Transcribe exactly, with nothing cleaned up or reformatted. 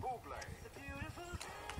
Buble. The beautiful...